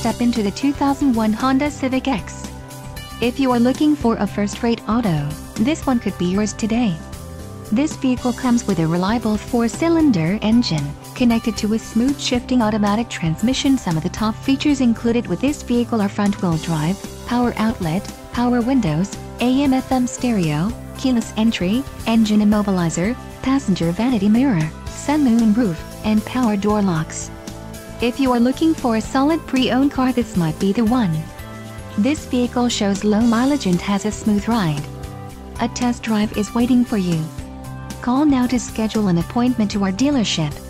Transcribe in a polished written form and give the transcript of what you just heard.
step into the 2001 Honda Civic X. If you are looking for a first-rate auto, this one could be yours today. This vehicle comes with a reliable 4-cylinder engine, connected to a smooth shifting automatic transmission. Some of the top features included with this vehicle are front-wheel drive, power outlet, power windows, AM/FM stereo, keyless entry, engine immobilizer, passenger vanity mirror, sun roof, and power door locks. If you are looking for a solid pre-owned car, this might be the one. This vehicle shows low mileage and has a smooth ride. A test drive is waiting for you. Call now to schedule an appointment to our dealership.